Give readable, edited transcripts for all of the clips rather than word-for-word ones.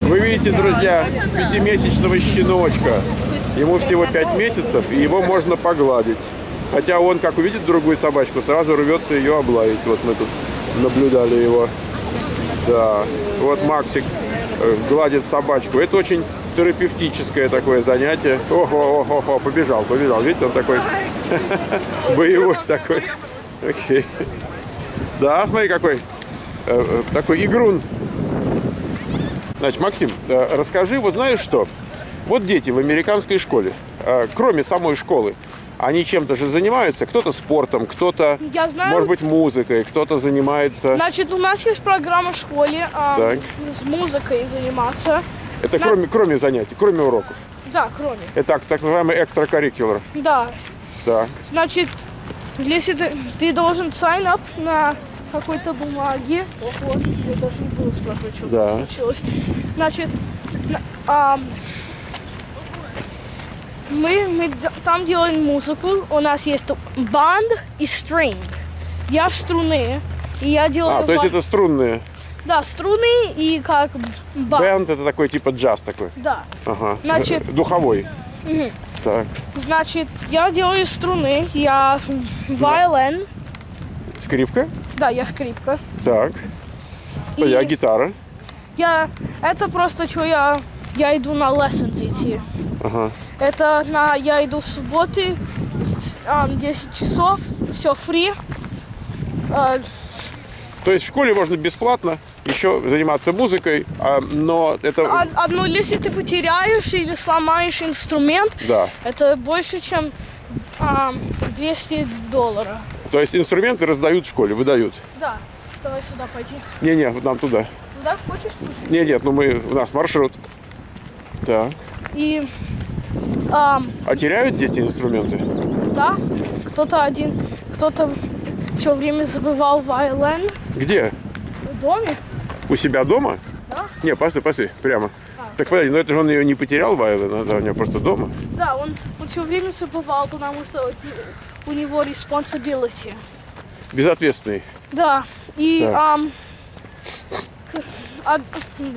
Вы видите, друзья, пятимесячного щеночка. Ему всего 5 месяцев, и его можно погладить. Хотя он, как увидит другую собачку, сразу рвется ее облаять. Вот мы тут наблюдали его. Да, вот Максик гладит собачку. Это очень терапевтическое такое занятие. Ого-ого-ого, побежал, побежал. Видите, он такой боевой такой. Окей. Да, смотри, какой такой игрун. Значит, Максим, расскажи, вот знаешь что? Вот дети в американской школе, кроме самой школы, они чем-то же занимаются? Кто-то спортом, кто-то, может быть, музыкой, кто-то занимается... Значит, у нас есть программа в школе с музыкой заниматься. Это кроме занятий, кроме уроков? Да, кроме. Это так называемый экстракаррикулар? Да. Так. Значит, если ты должен sign up на какой-то бумаге... Ого, я даже не буду спрашивать, что там случилось. Значит, мы там делаем музыку, у нас есть банд и стринг. Я в струны, и я делаю... А, то есть это струнные? Да, струны и как банд. Банд это такой типа джаз такой? Да. Ага, значит, духовой. Угу. Так. Значит, я делаю струны, я виолин. Скрипка? Да, я скрипка. Так, и я гитара. Это просто, что я иду на lessons идти. Ага. Это я иду в субботы, 10 часов, все фри. То есть в школе можно бесплатно еще заниматься музыкой, но это... Одно, если ты потеряешь или сломаешь инструмент, да, это больше, чем $200. То есть инструменты раздают в школе, выдают? Да. Давай сюда пойти. Не-не, вот нам туда. Туда хочешь? Нет, ну у нас маршрут. Да. И... А теряют дети инструменты? Да. Кто-то все время забывал виолин. Где? В доме. У себя дома? Да. Не, пошли, прямо. Так, подожди, но это же он ее не потерял, виолин, она у него просто дома. Да, он все время забывал, потому что у него responsibility. Безответственный. Да. И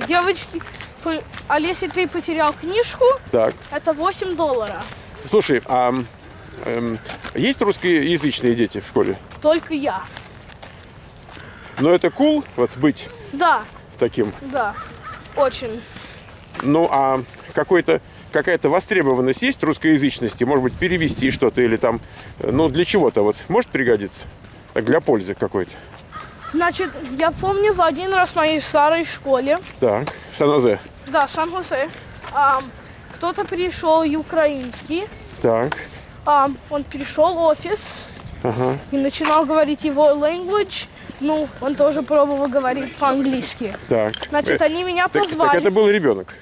девочки... А если ты потерял книжку, так, это $8. Слушай, а есть русскоязычные дети в школе? Только я. Но это cool, вот быть, да, таким? Да, очень. Ну, а какая-то востребованность есть русскоязычности? Может быть, перевести что-то или там, ну, для чего-то вот может пригодиться? Так, для пользы какой-то. Значит, я помню в один раз в моей старой школе. Так, в Сан-Хосе. Да, в Сан-Хосе. Кто-то перешел украинский. Так. Он перешел в офис, ага, и начинал говорить его language. Ну, он тоже пробовал говорить по-английски. Так. Значит, они меня позвали. Так это был ребенок?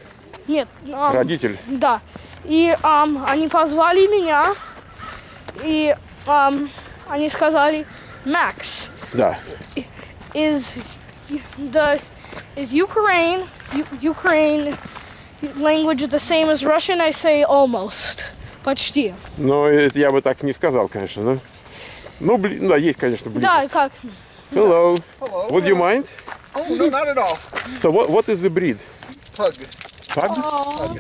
Нет. Родитель? Да. И они позвали меня, и они сказали, Макс. Да. Is Ukraine language the same as Russian? I say almost. Почти. Но я бы так не сказал, конечно, да? Ну, да, есть, конечно, близость. Да, как? Hello. Hello. Would you mind? Oh, no, not at all. So what is the breed? Pug. Pug? Pug.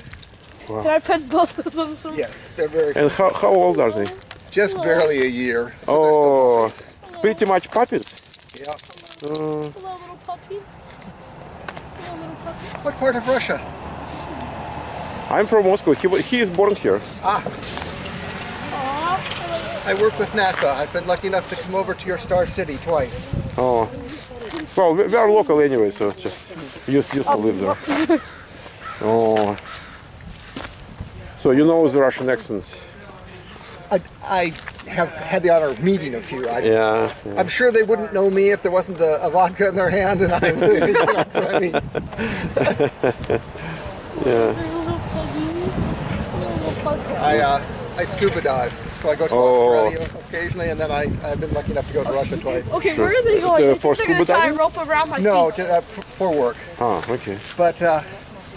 Wow. Can I pet both of them? Somewhere? Yes, they're very good. And how old are they? Just barely a year. So they're still pretty much puppies. Yeah. Hello, little puppy. Hello, little puppy. What part of Russia? I'm from Moscow. He is born here. Ah. Aww. I work with NASA. I've been lucky enough to come over to your star city twice. Oh. Well, we are local anyway, so just used to live there. Oh. So you know the Russian accents? I have had the honor of meeting a few. Yeah. I'm sure they wouldn't know me if there wasn't a vodka in their hand, and I would. You know what I mean? Yeah. I scuba dive, so I go to Australia occasionally, and then I've been lucky enough to go to Russia twice. Okay, where are they going? For scuba diving? Rope around my feet. No, for work. Oh, okay. But.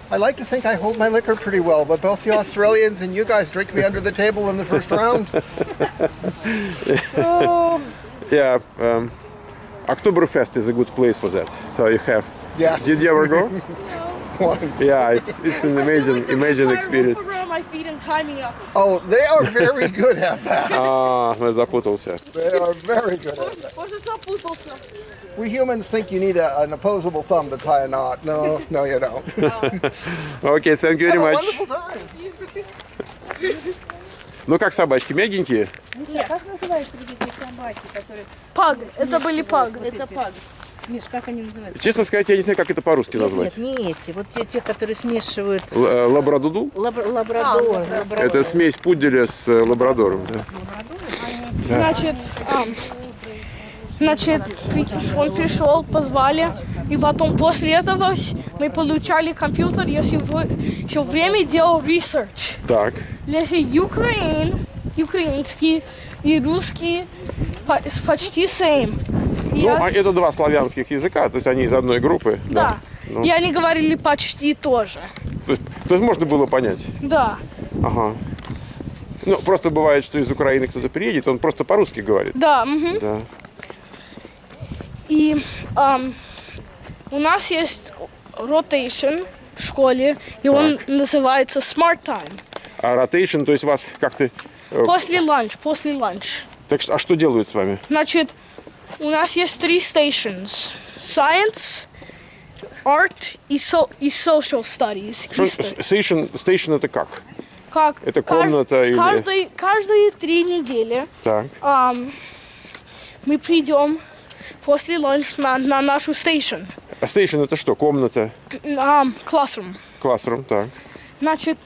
I like to think I hold my liquor pretty well, but both the Australians and you guys drink me under the table in the first round. Yeah, Oktoberfest is a good place for that. So you have. Yes. Did you ever go? No. Yeah, it's an amazing experience. My feet and tie me up. Oh, they are very good at that. Ah, I запутался. They are very good at that. We humans think you need an opposable thumb to tie a knot. No, no, you don't. Okay, thank you very much. Have a wonderful time. Ну как собачки, мягенькие? Миша, как называются эти собаки, которые... Паг, это были паг. Это паг. Миш, как они называются? Честно сказать, я не знаю, как это по-русски назвать. Нет, не эти. Вот те, которые смешивают... Лабрадуду? Лабрадор. Это смесь пуделя с лабрадором. Значит, он пришел, позвали, и потом после этого мы получали компьютер, я все время делал research. Так. Если украинский и русский почти same. Ну, это два славянских языка, то есть они из одной группы. Да. Ну. И они говорили почти тоже. То есть можно было понять? Да. Ага. Ну, просто бывает, что из Украины кто-то приедет, он просто по-русски говорит. Да. Угу. Да. И у нас есть rotation в школе, и так. Он называется Smart Time. А rotation, то есть вас как-то... После ланч. Так, а что делают с вами? Значит, у нас есть 3 stations. Science, Art и Social Studies. Station это как? Это комната или... Каждые 3 недели мы придем после ланч на нашу station. А station это что? Комната? Classroom. Classroom, так. Значит,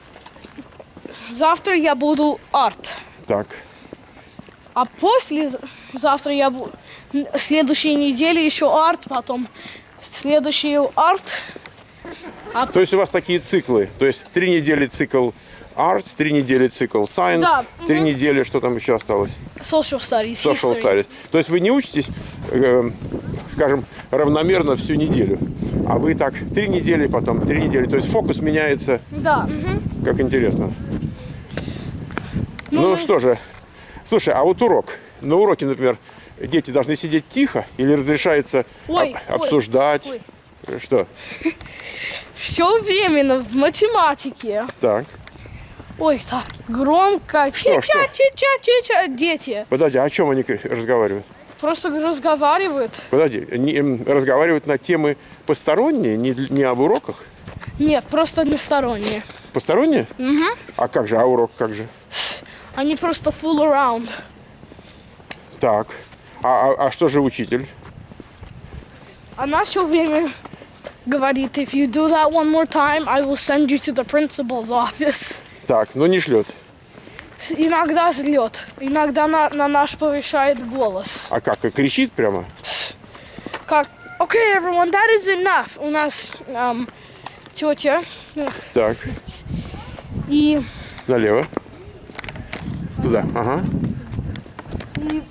завтра я буду Art. Так. А послезавтра я буду... Следующей неделе еще арт, потом следующий арт. То есть у вас такие циклы, то есть 3 недели цикл арт, 3 недели цикл science, 3 недели, что там еще осталось? Social studies. Social studies. То есть вы не учитесь, скажем, равномерно всю неделю, а вы так 3 недели, потом 3 недели, то есть фокус меняется. Да. Как интересно. Ну что же, слушай, а вот урок, на уроке, например, дети должны сидеть тихо или разрешается обсуждать? Что? Все временно в математике. Так. Ой, так громко. Чича-чича-чича, дети. Подожди, о чем они разговаривают? Просто разговаривают. Подожди, разговаривают на темы посторонние, не об уроках? Нет, просто односторонние. Посторонние? Угу. А как же, а урок как же? Они просто full around. Так. А что же учитель? Она все время говорит, if you do that one more time, I will send you to the principal's office. Так, но не шлет. Иногда злет. Иногда на наш повышает голос. А как? И кричит прямо? Как? Okay, everyone, that is enough. У нас тетя. Так. И... Налево. Туда. Ага. И...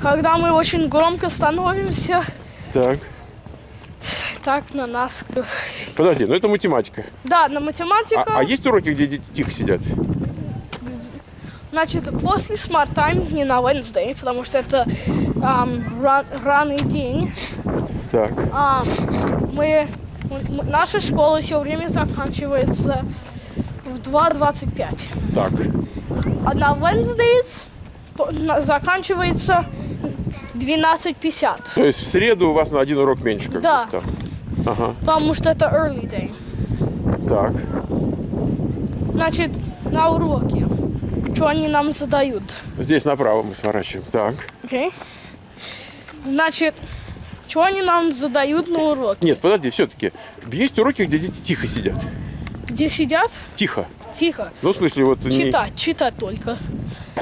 Когда мы очень громко становимся, так на нас... Подожди, ну это математика. Да, на математику. А есть уроки, где дети тихо сидят? Значит, после Smart Time не на Wednesday, потому что это ранний день. Так. Наша школа все время заканчивается в 2:25. Так. А на Wednesdays... заканчивается 12:50. То есть в среду у вас на 1 урок меньше? Да. Ага. Потому что это early day. Так. Значит, на уроке. Что они нам задают? Здесь направо мы сворачиваем. Так. Окей. Значит, что они нам задают на уроке? Нет, подожди, все-таки. Есть уроки, где дети тихо сидят? Где сидят? Тихо. Тихо. Ну, в смысле, вот... Читать только.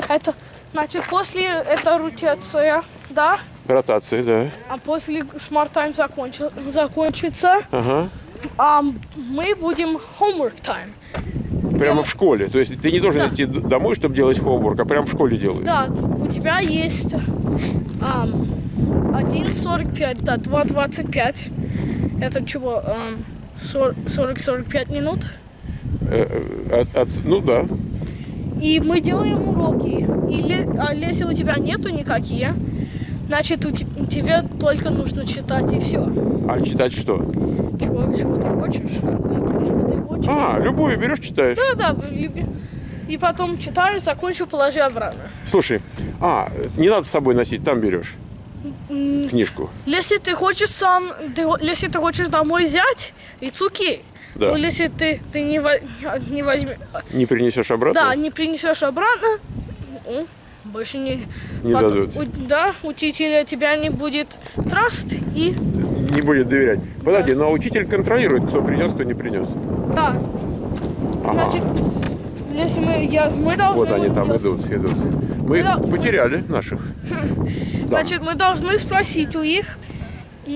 Это... Значит, после это ротация, да? Ротация, да. А после Smart Time закончится, ага. Мы будем homework time. Прямо в школе? То есть ты не должен идти домой, чтобы делать homework, а прямо в школе делаешь? Да, у тебя есть 1:45 до 2:25. Это чего? 40-45 минут? Ну да. И мы делаем уроки. Или если у тебя нету никакие, Значит, тебе только нужно читать и все. А читать что? Чего ты хочешь, какую книжку ты хочешь. А, любую берешь, читаешь? Да, и потом читаешь, закончу, положи обратно. Слушай, не надо с собой носить, там берешь книжку. Если ты хочешь сам, если ты хочешь домой взять, и цуки. Да. Ну, если ты не возьмешь... Не принесешь обратно? Да, не принесешь обратно, больше не дадут. Да, учителя тебя не будет траст и... Не будет доверять. Подожди, да. Но учитель контролирует, кто принес, кто не принес. Да. Ага. Значит, если мы должны... Вот они там идут. Мы их потеряли, наших. Значит, мы должны спросить у них... у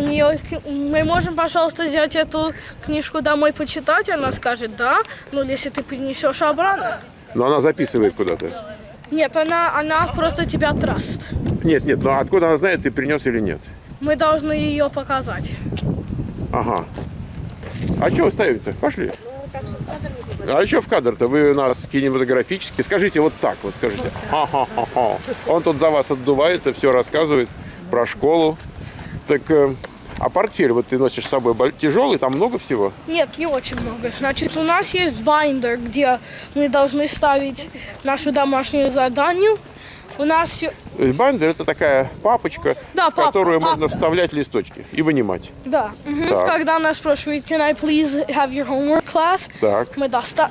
нее, мы можем, пожалуйста, взять эту книжку домой почитать? Она скажет, да, но если ты принесешь обратно. Но она записывает куда-то. Нет, она просто тебя траст. Нет, но откуда она знает, ты принес или нет? Мы должны ее показать. Ага. А что вы ставите-то? Пошли. А еще в кадр-то вы у нас кинематографически. Скажите вот так вот, скажите. Ха-ха-ха-ха. Он тут за вас отдувается, все рассказывает про школу. Так, а портфель вот ты носишь с собой тяжелый, там много всего? Нет, не очень много. Значит, у нас есть байндер, где мы должны ставить нашу домашнее задание. У нас все... Байндер — это такая папочка, да, в которую можно вставлять листочки и вынимать. Да. Когда нас спрашивают, can I please have your homework class, так.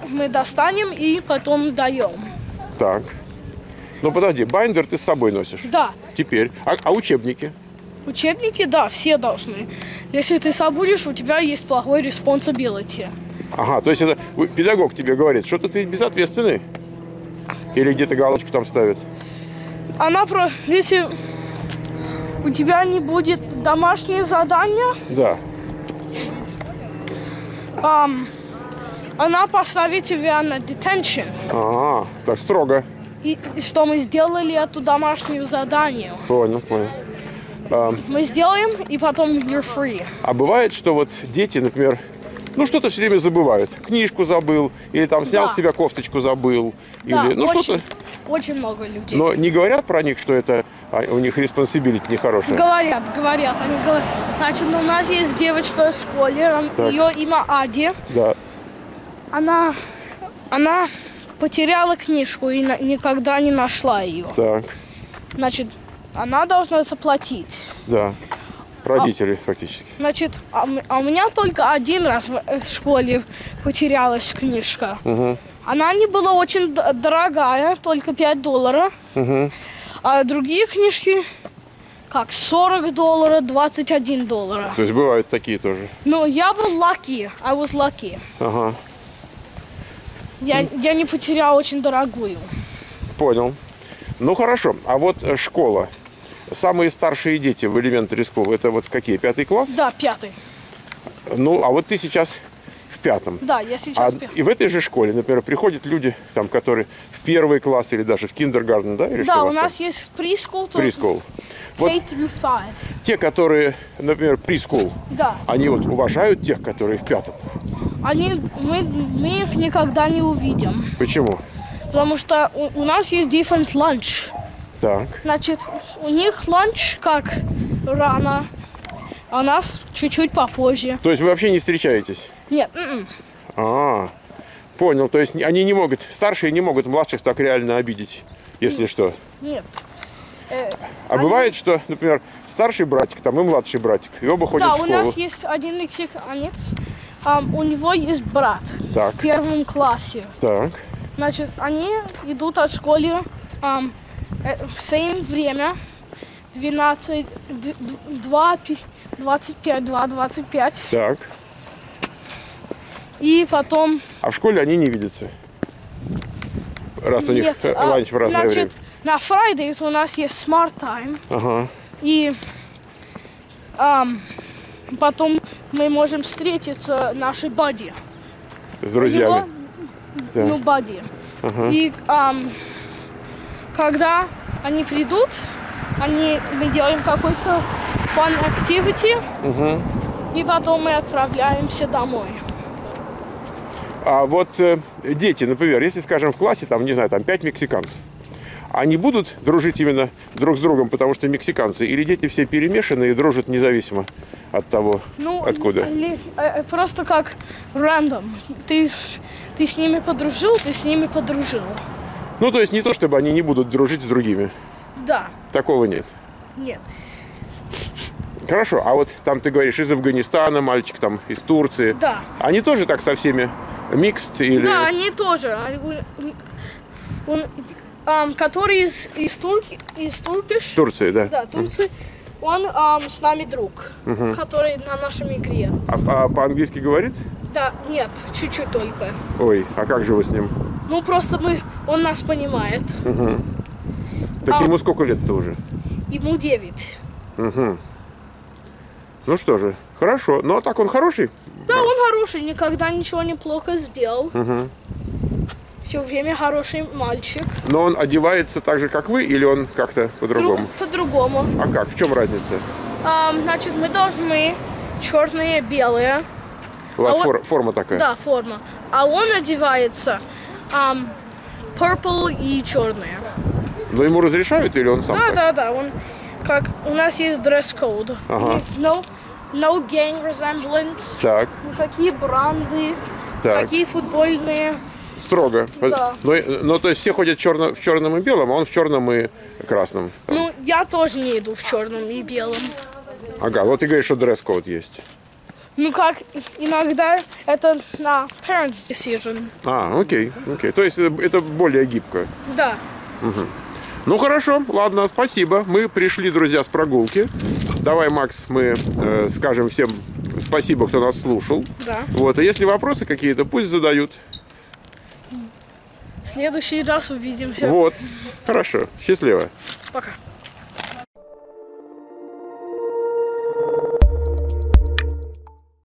Мы достанем и потом даем. Так. Ну подожди, байндер ты с собой носишь? Да. Теперь. А учебники? Учебники, да, все должны. Если ты забудешь, у тебя есть плохой responsibility. Ага, то есть это педагог тебе говорит, что-то ты безответственный? Или где-то галочку там ставит? Если у тебя не будет домашнее задание, да. Она поставит тебя на detention. Ага, так строго. И что мы сделали эту домашнюю задание. Понял. Мы сделаем, и потом you're free. А бывает, что вот дети, например, что-то все время забывают. Книжку забыл, или там снял с себя кофточку забыл. Да, или, очень много людей. Но не говорят про них, что это у них responsibility нехорошая? Говорят. Они говорят. Значит, у нас есть девочка в школе, ее имя Ади. Да. Она потеряла книжку и никогда не нашла ее. Так. Значит... Она должна заплатить. Да, родители фактически. Значит, у меня только один раз в школе потерялась книжка. Угу. Она не была очень дорогая, только $5. Угу. А другие книжки, как $40, $21. То есть бывают такие тоже? Ну, я был lucky. I was lucky. Ага. Я не потеряла очень дорогую. Понял. Ну, хорошо. А вот школа. Самые старшие дети в элементаре school, это вот какие, 5-й класс? Да, 5-й. Ну, а вот ты сейчас в 5-м. Да, я сейчас в 5-м. И в этой же школе, например, приходят люди, там, которые в 1-й класс или даже в киндергарден, да? Или да, у нас там есть preschool. Preschool. Вот те, которые, например, preschool, да. Они вот уважают тех, которые в 5-м? Мы их никогда не увидим. Почему? Потому что у нас есть different lunch. Так. Значит, у них ланч как рано, а у нас чуть-чуть попозже. То есть вы вообще не встречаетесь? Нет. Понял. То есть они не могут, старшие не могут младших так реально обидеть, если что? Нет. Бывает, что, например, старший братик там и младший братик, и оба ходят в школу? Да, у нас есть один мексиканец, у него есть брат в 1-м классе. Так. Значит, они идут от школы в same время, 12, 2, 25, 2, 25. Так. И потом... А в школе они не видятся? Раз у них ланч в разное время. На Fridays у нас есть Smart Time. Ага. И потом мы можем встретиться, наши buddy. С друзьями? Buddy. Ага. И когда они придут, мы делаем какой-то fun activity, и потом мы отправляемся домой. А вот дети, например, если, скажем, в классе, там, не знаю, там 5 мексиканцев, они будут дружить именно друг с другом, потому что мексиканцы, или дети все перемешаны и дружат независимо от того, откуда? Просто как рандом. Ты с ними подружил, ты с ними подружила. Ну, то есть не то, чтобы они не будут дружить с другими. Да. Такого нет? Нет. Хорошо, а вот там ты говоришь, из Афганистана мальчик, там, из Турции. Да. Они тоже так со всеми микст или... Да, они тоже. Который из Турции, да. Да, Турции. Он с нами друг, который на нашем игре. А по-английски говорит? Да, нет, чуть-чуть только. Ой, а как же вы с ним? Ну, просто он нас понимает. Так ему сколько лет-то уже? Ему 9. Ну что же, хорошо. Ну а так он хороший? Да, он хороший, никогда ничего не плохо сделал. Все время хороший мальчик. Но он одевается так же, как вы, или он как-то по-другому? По-другому. А как? В чем разница? Значит, мы должны черные, белые. У вас форма такая? Да, форма. А он одевается purple и черные. Но ему разрешают или он сам? Да, так? Да. Он, как у нас есть дресс-код. Ага. No gang resemblance. Так. Никакие бранды, никакие футбольные. Строго. Да. Но то есть все ходят в черном и белом, а он в черном и красном. Там. Ну, я тоже не иду в черном и белом. Ага, вот ты говоришь, что дресс-код есть. Ну как, иногда это на parents decision. А, окей. То есть это более гибко. Да. Угу. Ну хорошо, ладно, спасибо. Мы пришли, друзья, с прогулки. Давай, Макс, мы скажем всем спасибо, кто нас слушал. Да. Вот, а если вопросы какие-то, пусть задают. В следующий раз увидимся. Вот. Хорошо. Счастливо. Пока.